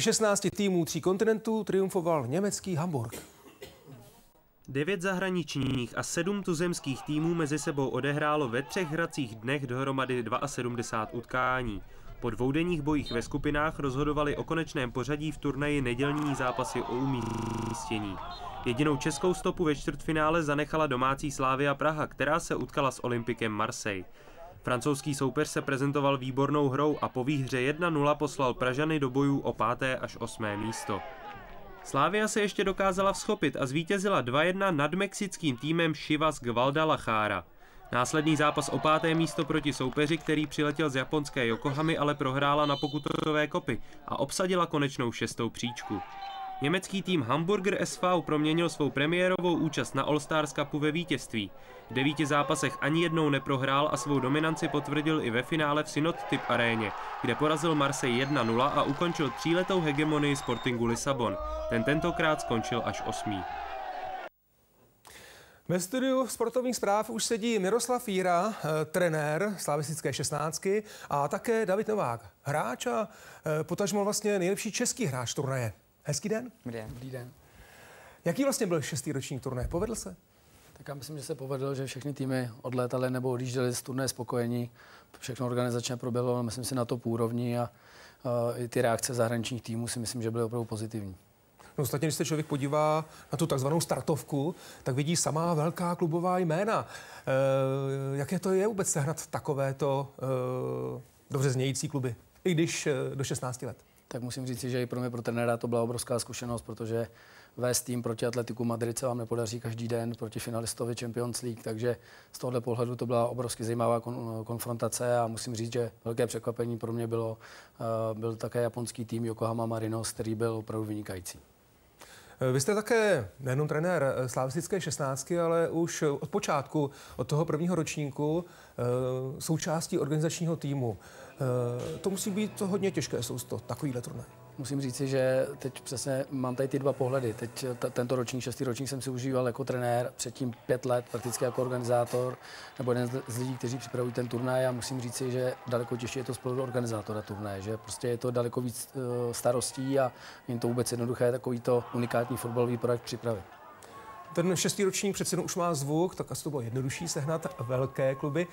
16 týmů tří kontinentů triumfoval německý Hamburg. 9 zahraničních a 7 tuzemských týmů mezi sebou odehrálo ve 3 hracích dnech dohromady 72 utkání. Po dvoudenních bojích ve skupinách rozhodovali o konečném pořadí v turnaji nedělní zápasy o umístění. Jedinou českou stopu ve čtvrtfinále zanechala domácí Slavia Praha, která se utkala s Olympikem Marseille. Francouzský soupeř se prezentoval výbornou hrou a po výhře 1-0 poslal Pražany do bojů o 5. až 8. místo. Slavia se ještě dokázala vzchopit a zvítězila 2-1 nad mexickým týmem Chivas Guadalajara. Následný zápas o 5. místo proti soupeři, který přiletěl z japonské Yokohamy, ale prohrála na pokutové kopy a obsadila konečnou 6. příčku. Německý tým Hamburger SV proměnil svou premiérovou účast na All-Stars Cupu ve vítězství. V 9 zápasech ani jednou neprohrál a svou dominanci potvrdil i ve finále v Synot Tip Aréně, kde porazil Marseille 1-0 a ukončil 3letou hegemonii Sportingu Lisabon. Ten tentokrát skončil až 8. Ve studiu sportovních zpráv už sedí Miroslav Jíra, trenér slavistické 16ky, a také David Novák, hráč a potažmo vlastně nejlepší český hráč turnaje. Hezký den. Dobrý den. Jaký vlastně byl 6. ročník turnaje? Povedl se? Tak já myslím, že se povedl, že všechny týmy odlétaly nebo odjížděly z turnaje spokojení. Všechno organizačně proběhlo, myslím si, na top úrovni a i ty reakce zahraničních týmů si myslím, že byly opravdu pozitivní. No, ostatně, když se člověk podívá na tu takzvanou startovku, tak vidí samá velká klubová jména. Jaké to je vůbec sehnat takovéto dobře znějící kluby, i když do 16 let? Tak musím říct, že i pro mě, pro trenéra, to byla obrovská zkušenost, protože vést tým proti Atletiku Madrid se vám nepodaří každý den, proti finalistovi Champions League, takže z tohoto pohledu to byla obrovsky zajímavá konfrontace a musím říct, že velké překvapení pro mě bylo, byl také japonský tým Yokohama Marinos, který byl opravdu vynikající. Vy jste také nejenom trenér slavistické 16, ale už od počátku, od toho prvního ročníku, součástí organizačního týmu. To musí být hodně těžké sousto, takovýhle turnaj. Musím říci, že teď přesně mám tady ty dva pohledy. Teď tento ročník, 6. ročník, jsem si užíval jako trenér, předtím 5 let prakticky jako organizátor, nebo jeden z lidí, kteří připravují ten turnaj, a musím říci, že daleko těžší je to z pohledu organizátora turnaje, že prostě je to daleko víc starostí a jim to vůbec jednoduché takovýto unikátní fotbalový projekt připravit. Ten 6. ročník přece už má zvuk, tak asi to bylo jednodušší sehnat velké kluby,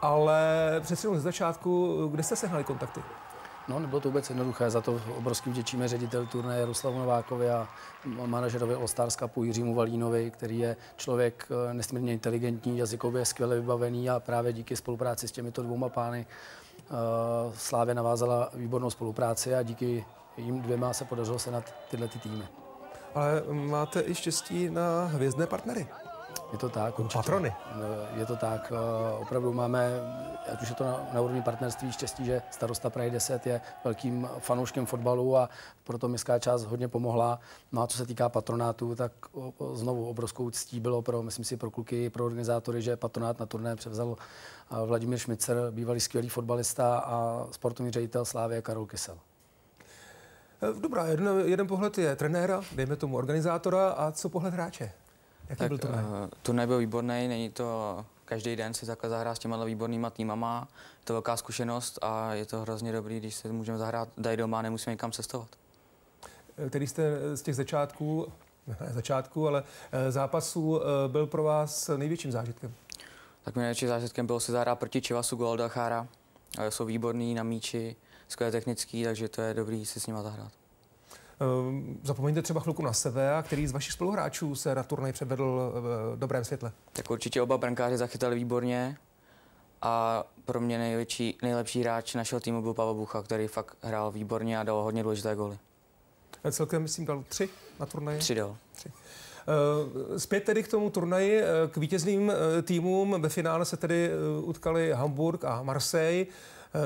ale přece ze začátku, kde jste sehnali kontakty? No, nebylo to vůbec jednoduché, za to obrovským vděčíme ředitel turnaje Ruslawu Nowakovi a manažerovi All-Stars Cupu Jiřímu Valínovi, který je člověk nesmírně inteligentní, jazykově skvěle vybavený, a právě díky spolupráci s těmito 2 pány Slávě navázala výbornou spolupráci a díky jim 2 se podařilo sehnat tyhle týmy. Ale máte i štěstí na hvězdné partnery. Je to tak, určitě. Patrony. Je to tak, opravdu máme, ať už je to na úrovni partnerství, štěstí, že starosta Prahy 10 je velkým fanouškem fotbalu a proto městská část hodně pomohla. No a co se týká patronátu, tak znovu obrovskou ctí bylo pro, myslím si, pro kluky, pro organizátory, že patronát na turné převzal Vladimír Šmicer, bývalý skvělý fotbalista, a sportovní ředitel Slávie Karol Kysel. Dobrá, jeden pohled je trenéra, dejme tomu organizátora, a co pohled hráče? Jaký byl turnaj? Turnaj byl výborný, není to každý den se takhle zahrát s těma výbornýma týmama. Je to velká zkušenost a je to hrozně dobrý, když se můžeme zahrát tady doma, nemusíme nikam cestovat. Tedy jste z těch začátků, ale zápasů byl pro vás největším zážitkem? Tak největším zážitkem bylo se zahrát proti Chivasu Guadalajara. Jsou výborní na míči, skvěle technický, takže to je dobrý si s nima zahrát. Zapomeňte třeba chvilku na sebe, a který z vašich spoluhráčů se na turnaj předvedl v dobrém světle? Tak určitě oba brankáři zachytali výborně a pro mě nejlepší hráč našeho týmu byl Pava Bucha, který fakt hrál výborně a dal hodně důležité góly. Celkem, myslím, dal 3 na turnaji? 3 dal. 3. Zpět tedy k tomu turnaji, k vítězným týmům. Ve finále se tedy utkali Hamburg a Marseille.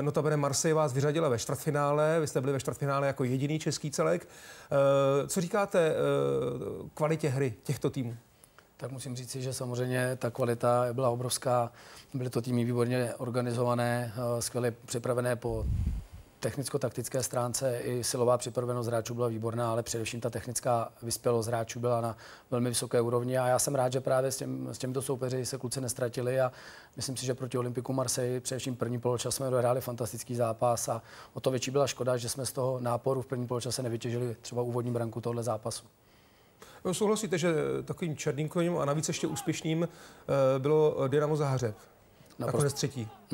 Notabene Marseille vás vyřadila ve čtvrtfinále, vy jste byli ve čtvrtfinále jako jediný český celek. Co říkáte kvalitě hry těchto týmů? Tak musím říci, že samozřejmě ta kvalita byla obrovská. Byly to týmy výborně organizované, skvěle připravené po technicko-taktické stránce i silová připravenost hráčů byla výborná, ale především ta technická vyspělost hráčů byla na velmi vysoké úrovni a já jsem rád, že právě s těmito soupeři se kluci nestratili a myslím si, že proti Olympiku Marseille především první poločas jsme dohráli fantastický zápas a o to větší byla škoda, že jsme z toho náporu v první poločase nevytěžili třeba úvodní branku tohle zápasu. Souhlasíte, že takovým černým koním a navíc ještě úspěšným bylo Dynamo Záhřeb?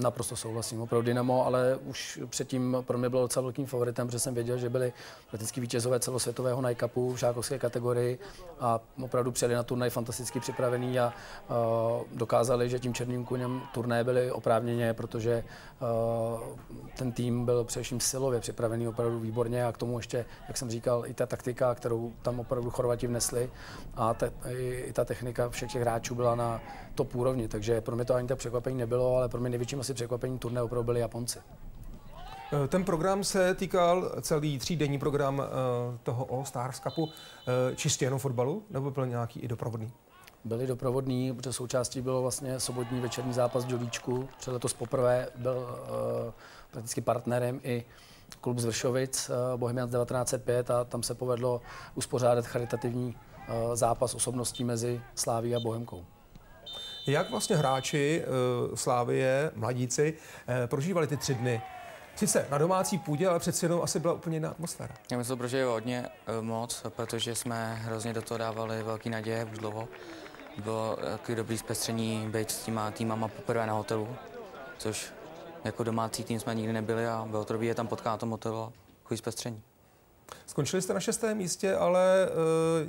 Naprosto souhlasím, opravdu Dynamo, ale už předtím pro mě bylo docela velkým favoritem, protože jsem věděl, že byli prakticky vítězové celosvětového najkapu v žákovské kategorii a opravdu přijeli na turnaj fantasticky připravený a dokázali, že tím černým koněm turnaje byli oprávněně, protože ten tým byl především silově připravený opravdu výborně a k tomu ještě, jak jsem říkal, i ta taktika, kterou tam opravdu Chorvati vnesli a i ta technika všech těch hráčů byla na top úrovni, takže pro mě to ani tak překvapení nebylo, ale pro mě největším asi překvapením turné opravdu byli Japonci. Ten program se týkal celý třídenní program toho All-Stars Cupu čistě jenom fotbalu, nebo byl nějaký i doprovodný? Byli doprovodní, protože součástí bylo vlastně sobotní večerní zápas v Dělíčku, protože letos poprvé byl prakticky partnerem i klub z Vršovic, Bohemians 1905 a tam se povedlo uspořádat charitativní zápas osobností mezi Slavií a Bohemkou. Jak vlastně hráči Slávie, mladíci, prožívali ty 3 dny? Sice na domácí půdě, ale přeci jenom asi byla úplně jiná atmosféra. Já myslím, že prožili hodně moc, protože jsme hrozně do toho dávali velký naděje už dlouho. Bylo takový dobrý zpestření být s těma týmama poprvé na hotelu, což jako domácí tým jsme nikdy nebyli a bylo to dobrý je tam potkat na tom hotelu, takový zpestření. Skončili jste na 6. místě, ale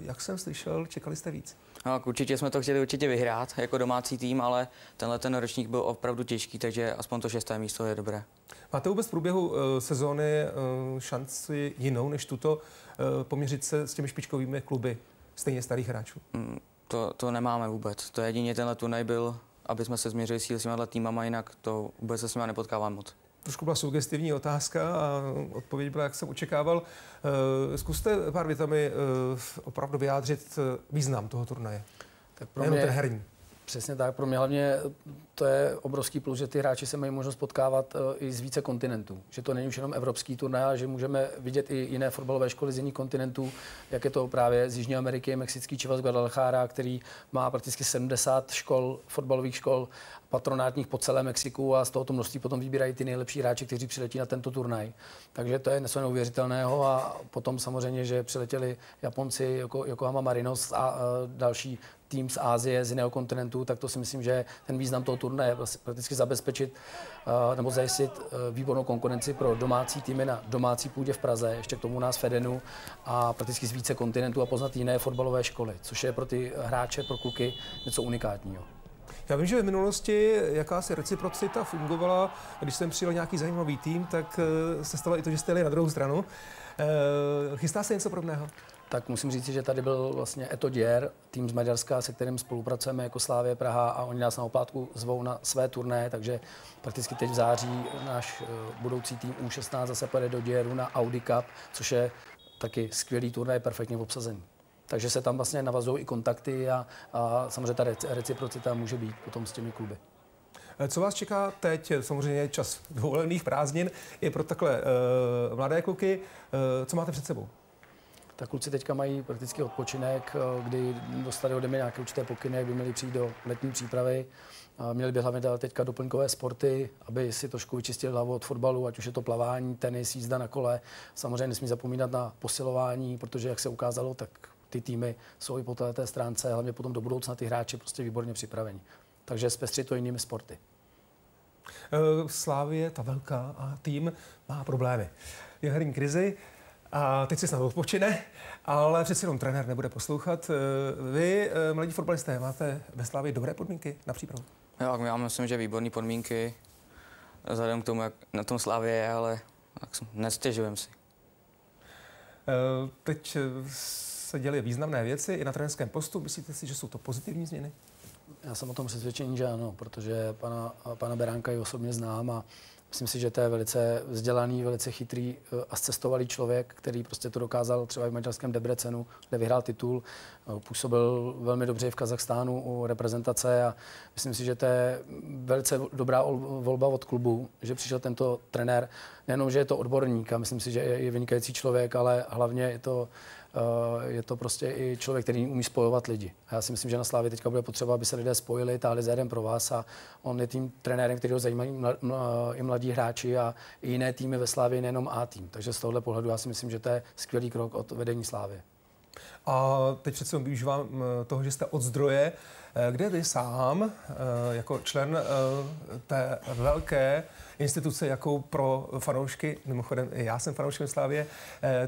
jak jsem slyšel, čekali jste víc. No, určitě jsme to chtěli vyhrát jako domácí tým, ale tenhle ten ročník byl opravdu těžký, takže aspoň to 6. místo je dobré. Máte vůbec v průběhu sezóny šanci jinou než tuto poměřit se s těmi špičkovými kluby stejně starých hráčů? To nemáme vůbec. To jedině tenhle turnaj byl, aby jsme se změřili síly s těma týmama, jinak to vůbec se s nimi nepotkáváme moc. Trošku byla sugestivní otázka a odpověď byla, jak jsem očekával. Zkuste pár větami opravdu vyjádřit význam toho turnaje. Tak pro mě, ten herní. Přesně tak, pro mě hlavně to je obrovský plus, že ty hráči se mají možnost potkávat i z více kontinentů. Že to není už jenom evropský turnaj, ale že můžeme vidět i jiné fotbalové školy z jiných kontinentů, jak je to právě z Jižní Ameriky, mexický Chivas Guadalajara, který má prakticky 70 škol, fotbalových škol, patronátních po celém Mexiku a z tohoto množství potom vybírají ty nejlepší hráči, kteří přiletí na tento turnaj. Takže to je něco neuvěřitelného a potom samozřejmě, že přiletěli Japonci jako Yokohama Marinos a další tým z Asie, z jiného kontinentu, tak to si myslím, že ten význam toho turnaje je prakticky zabezpečit nebo zajistit výbornou konkurenci pro domácí týmy na domácí půdě v Praze, ještě k tomu nás v Edenu a prakticky z více kontinentů a poznat jiné fotbalové školy, což je pro ty hráče, pro kluky něco unikátního. Já vím, že v minulosti jakási reciprocita fungovala. Když jsem přijel nějaký zajímavý tým, tak se stalo i to, že jste jeli na druhou stranu. Chystá se něco podobného? Tak musím říct, že tady byl vlastně ETO Győr, tým z Maďarska, se kterým spolupracujeme jako Slavia Praha a oni nás na oplátku zvou na své turné, takže prakticky teď v září náš budoucí tým U16 zase pojede do Győru na Audi Cup, což je taky skvělý turnaj, perfektně obsazený. Takže se tam vlastně navazují i kontakty a samozřejmě ta reciprocita může být potom s těmi kluby. Co vás čeká teď? Samozřejmě čas dovolených prázdnin je pro takhle mladé kluky. Co máte před sebou? Tak kluci teďka mají prakticky odpočinek, kdy dostali ode mě nějaké určité pokyny, jak by měli přijít do letní přípravy. Měli by hlavně dělat teďka doplňkové sporty, aby si trošku vyčistili hlavu od fotbalu, ať už je to plavání, tenis, jízda na kole. Samozřejmě nesmí zapomínat na posilování, protože jak se ukázalo, tak ty týmy jsou i po té stránce, hlavně potom do budoucna ty hráči prostě výborně připraveni. Takže zpestřit to jinými sporty. Slávie, ta velká a tým má problémy. Je herní krizi. A teď si snad odpočine, ale přeci jenom trenér nebude poslouchat. Vy, mladí fotbalisté, máte ve Slavii dobré podmínky na přípravu? Jo, já myslím, že výborné podmínky, vzhledem k tomu, jak na tom Slavii je, ale nestěžujeme si. Teď se děly významné věci i na trenérském postu. Myslíte si, že jsou to pozitivní změny? Já jsem o tom přesvědčený, že ano, protože pana Beránka i osobně znám a Myslím si, že to je velice vzdělaný, velice chytrý a zcestovalý člověk, který prostě to dokázal třeba i v maďarském Debrecenu, kde vyhrál titul, působil velmi dobře i v Kazachstánu u reprezentace a myslím si, že to je velice dobrá volba od klubu, že přišel tento trenér. Nejenom, že je to odborník a myslím si, že je vynikající člověk, ale hlavně je to prostě i člověk, který umí spojovat lidi. A já si myslím, že na Slávii teďka bude potřeba, aby se lidé spojili, táhli za jeden pro vás a on je tím trenérem, který ho zajímají i mladí hráči a i jiné týmy ve Slávii, nejenom A tým. Takže z tohohle pohledu já si myslím, že to je skvělý krok od vedení Slávie. A teď přece využívám toho, že jste od zdroje. Kde vy sám, jako člen té velké instituce, jakou pro fanoušky, mimochodem já jsem fanouškem Slávie,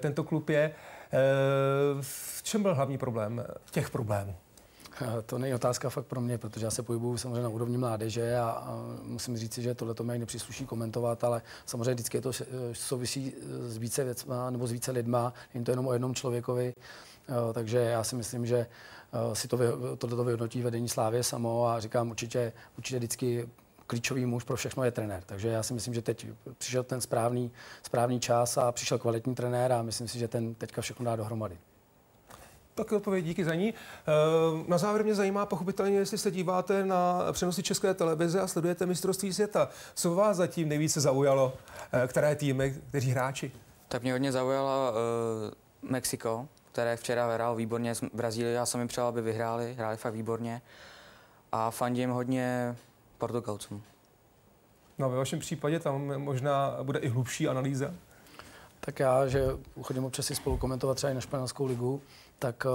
tento klub je, v čem byl hlavní problém těch problémů? To není otázka fakt pro mě, protože já se pohybuju samozřejmě na úrovni mládeže a musím říct, že tohle to mě nepřísluší komentovat, ale samozřejmě vždycky je to souvisí s více věcma nebo s více lidma, není to jenom o jednom člověkovi, takže já si myslím, že si tohle vyhodnotí vedení Slávie samo a říkám určitě vždycky klíčový muž pro všechno je trenér. Takže já si myslím, že teď přišel ten správný čas a přišel kvalitní trenér a myslím si, že ten teďka všechno dá dohromady. Tak odpověď, díky za ní. Na závěr mě zajímá pochopitelně, jestli se díváte na přenosy České televize a sledujete mistrovství světa. Co vás zatím nejvíce zaujalo? Které týmy, kteří hráči? Tak mě hodně zaujalo Mexiko, které včera hrálo výborně. Brazílie, já jsem jim přál, aby vyhráli, hráli fakt výborně. A fandím hodně Portugalcům. No a ve vašem případě tam možná bude i hlubší analýza? Tak já, že chodím občas si spolu komentovat třeba i na španělskou ligu, tak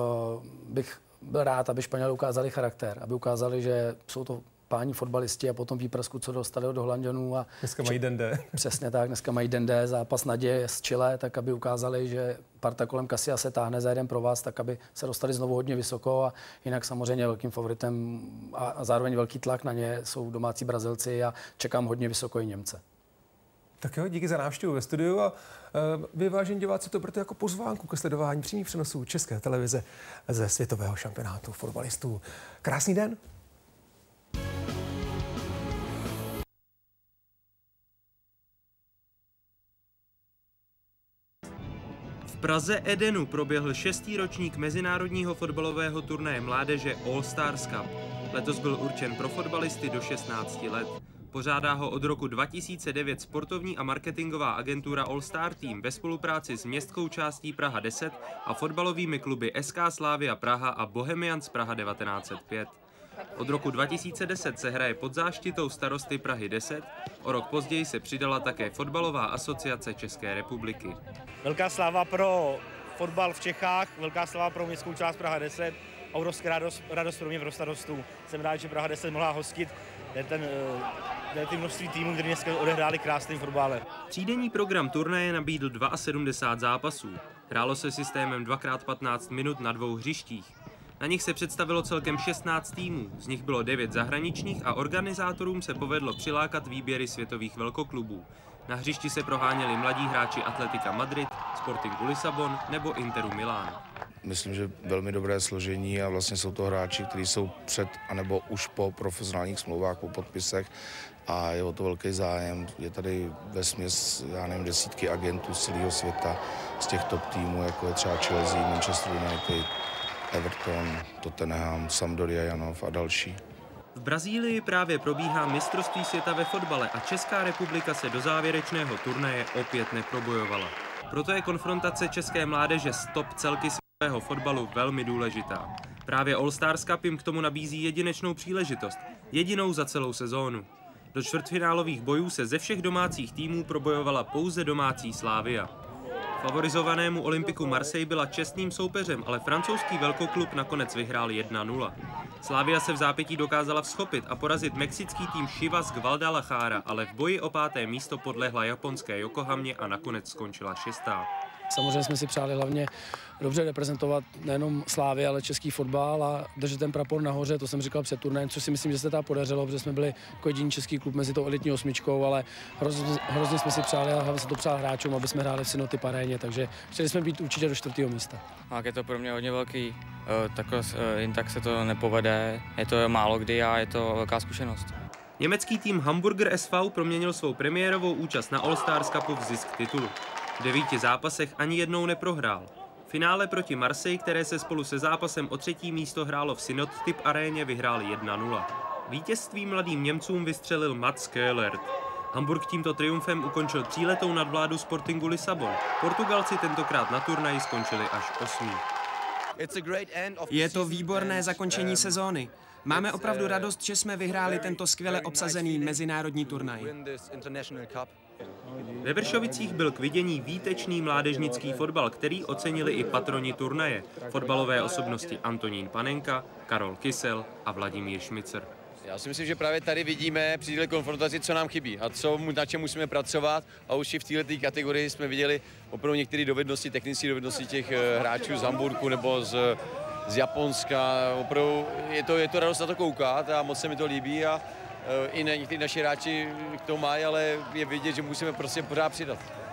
bych byl rád, aby Španělé ukázali charakter, aby ukázali, že jsou to páni fotbalisti a potom výprasku, co dostali od Holanďanů. A dneska mají den D. Přesně tak, dneska mají den D, zápas naděje z Chile, tak aby ukázali, že parta kolem Kasia se táhne za jeden pro vás, tak aby se dostali znovu hodně vysoko a jinak samozřejmě velkým favoritem a zároveň velký tlak na ně jsou domácí Brazilci a čekám hodně vysoko i Němce. Tak jo, díky za návštěvu ve studiu a vy, vážení diváci, to proto jako pozvánku ke sledování přímých přenosů České televize ze světového šampionátu fotbalistů. Krásný den! V Praze Edenu proběhl 6. ročník mezinárodního fotbalového turnaje mládeže All-Stars Cup. Letos byl určen pro fotbalisty do 16 let. Pořádá ho od roku 2009 sportovní a marketingová agentura All-Star Team ve spolupráci s Městskou částí Praha 10 a fotbalovými kluby SK Slavia Praha a Bohemians Praha 1905. Od roku 2010 se hraje pod záštitou starosty Prahy 10, o rok později se přidala také Fotbalová asociace České republiky. Velká sláva pro fotbal v Čechách, velká sláva pro Městskou část Praha 10 a obrovská radost pro mě pro starostů. Jsem rád, že Praha 10 mohla hostit ty množství týmů, které dneska odehráli krásným fotbálem. Třídenní program turnaje nabídl 72 zápasů. Hrálo se systémem 2x15 minut na dvou hřištích. Na nich se představilo celkem 16 týmů, z nich bylo 9 zahraničních a organizátorům se povedlo přilákat výběry světových velkoklubů. Na hřišti se proháněli mladí hráči Atletika Madrid, Sportingu Lisabon nebo Interu Milán. Myslím, že velmi dobré složení a vlastně jsou to hráči, kteří jsou před anebo už po profesionálních smlouvách, po podpisech a je o to velký zájem. Je tady vesměs, já nevím, desítky agentů z celého světa, z těch top týmů, jako je třeba Chelsea, Manchester United, Everton, Tottenham, Sampdoria Janov a další. V Brazílii právě probíhá mistrovství světa ve fotbale a Česká republika se do závěrečného turnaje opět neprobojovala. Proto je konfrontace české mládeže s top celky světového fotbalu velmi důležitá. Právě All-Stars Cup jim k tomu nabízí jedinečnou příležitost, jedinou za celou sezónu. Do čtvrtfinálových bojů se ze všech domácích týmů probojovala pouze domácí Slavia. Favorizovanému Olympiku Marseille byla čestným soupeřem, ale francouzský velkoklub nakonec vyhrál 1-0. Slavia se v zápětí dokázala vzchopit a porazit mexický tým Chivas Guadalajara, ale v boji o 5. místo podlehla japonské Yokohamě a nakonec skončila 6. Samozřejmě jsme si přáli hlavně dobře reprezentovat nejenom Slávy, ale český fotbal a držet ten prapor nahoře, to jsem říkal před turnajem, což si myslím, že se ta podařilo, protože jsme byli jako jediný český klub mezi tou elitní osmičkou, ale hrozně jsme si přáli a hlavně se to přál hráčům, aby jsme hráli v Synot Tip Aréně, takže chtěli jsme být určitě do 4. místa. A je to pro mě hodně velký, tak jen tak se to nepovede, je to málo kdy a je to velká zkušenost. Německý tým Hamburger SV proměnil svou premiérovou účast na All-Stars Cupu v zisk titulu. V 9 zápasech ani jednou neprohrál. Finále proti Marseille, které se spolu se zápasem o 3. místo hrálo v Synot Tip Aréně, vyhrál 1-0. Vítězství mladým Němcům vystřelil Mats Köhler. Hamburg tímto triumfem ukončil tříletou nadvládu Sportingu Lisabon. Portugalci tentokrát na turnaji skončili až 8. Je to výborné zakončení sezóny. Máme opravdu radost, že jsme vyhráli tento skvěle obsazený mezinárodní turnaj. Ve Vršovicích byl k vidění výtečný mládežnický fotbal, který ocenili i patroni turnaje, fotbalové osobnosti Antonín Panenka, Karol Kysel a Vladimír Šmicer. Já si myslím, že právě tady vidíme při této konfrontaci, co nám chybí a na čem musíme pracovat. A už i v této kategorii jsme viděli opravdu některé dovednosti, technické dovednosti těch hráčů z Hamburku nebo z Japonska. Opravdu je to radost na to koukat a moc se mi to líbí. A i někteří naši hráči k tomu mají, ale je vidět, že musíme prostě pořád přidat.